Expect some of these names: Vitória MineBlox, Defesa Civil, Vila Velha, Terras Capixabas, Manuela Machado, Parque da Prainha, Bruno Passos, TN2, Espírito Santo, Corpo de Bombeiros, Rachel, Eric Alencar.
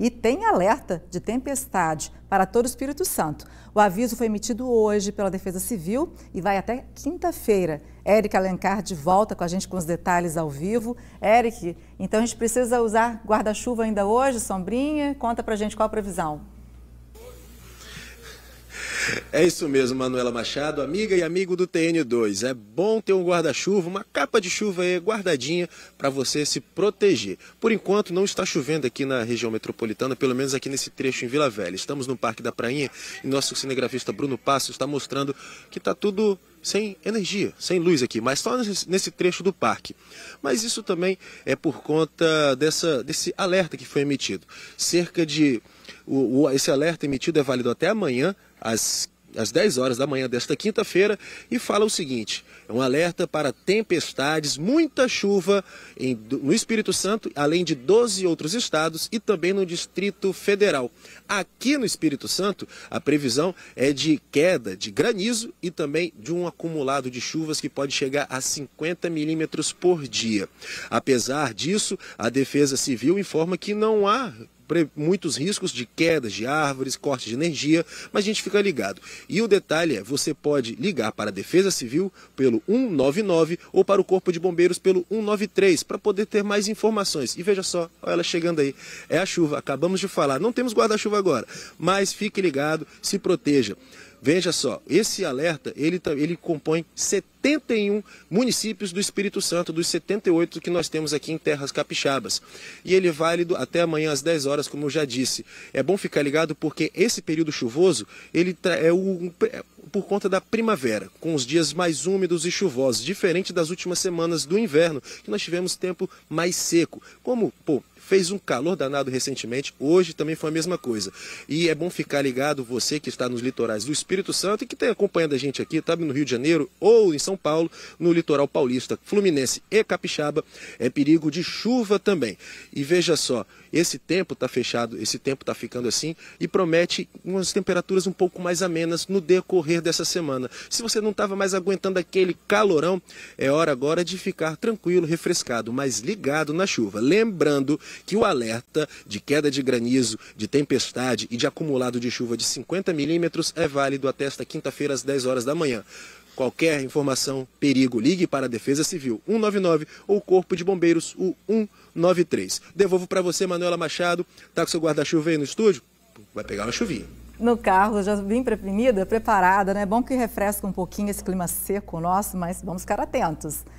E tem alerta de tempestade para todo o Espírito Santo. O aviso foi emitido hoje pela Defesa Civil e vai até quinta-feira. Eric Alencar de volta com a gente com os detalhes ao vivo. Eric, então a gente precisa usar guarda-chuva ainda hoje, sombrinha? Conta pra gente qual a previsão. É isso mesmo, Manuela Machado, amiga e amigo do TN2. É bom ter um guarda-chuva, uma capa de chuva aí guardadinha para você se proteger. Por enquanto não está chovendo aqui na região metropolitana, pelo menos aqui nesse trecho em Vila Velha. Estamos no Parque da Prainha e nosso cinegrafista Bruno Passos está mostrando que está tudo sem energia, sem luz aqui, mas só nesse trecho do parque. Mas isso também é por conta desse alerta que foi emitido. Esse alerta emitido é válido até amanhã, às 10 horas da manhã desta quinta-feira, e fala o seguinte: é um alerta para tempestades, muita chuva no Espírito Santo, além de 12 outros estados e também no Distrito Federal. Aqui no Espírito Santo, a previsão é de queda de granizo e também de um acumulado de chuvas que pode chegar a 50 milímetros por dia. Apesar disso, a Defesa Civil informa que não há muitos riscos de quedas de árvores, corte de energia, mas a gente fica ligado. E o detalhe é, você pode ligar para a Defesa Civil pelo 199 ou para o Corpo de Bombeiros pelo 193 para poder ter mais informações. E veja só, olha ela chegando aí, é a chuva, acabamos de falar, não temos guarda-chuva agora, mas fique ligado, se proteja. Veja só, esse alerta, ele compõe 71 municípios do Espírito Santo, dos 78 que nós temos aqui em Terras Capixabas. E ele é válido até amanhã às 10 horas, como eu já disse. É bom ficar ligado porque esse período chuvoso, por conta da primavera, com os dias mais úmidos e chuvosos, diferente das últimas semanas do inverno, que nós tivemos tempo mais seco. Como, fez um calor danado recentemente, hoje também foi a mesma coisa. E é bom ficar ligado, você que está nos litorais do Espírito Santo e que está acompanhando a gente aqui, está no Rio de Janeiro ou em São Paulo, no litoral paulista, Fluminense e Capixaba, é perigo de chuva também. E veja só, esse tempo está fechado, esse tempo está ficando assim e promete umas temperaturas um pouco mais amenas no decorrer dessa semana. Se você não estava mais aguentando aquele calorão, é hora agora de ficar tranquilo, refrescado, mas ligado na chuva. Lembrando que o alerta de queda de granizo, de tempestade e de acumulado de chuva de 50 milímetros é válido até esta quinta-feira às 10 horas da manhã. Qualquer informação, perigo, ligue para a Defesa Civil 199 ou Corpo de Bombeiros o 193. Devolvo para você, Manuela Machado. Tá com seu guarda-chuva aí no estúdio? Vai pegar uma chuvinha. No carro, já vim preparada, né? É bom que refresca um pouquinho esse clima seco nosso, mas vamos ficar atentos.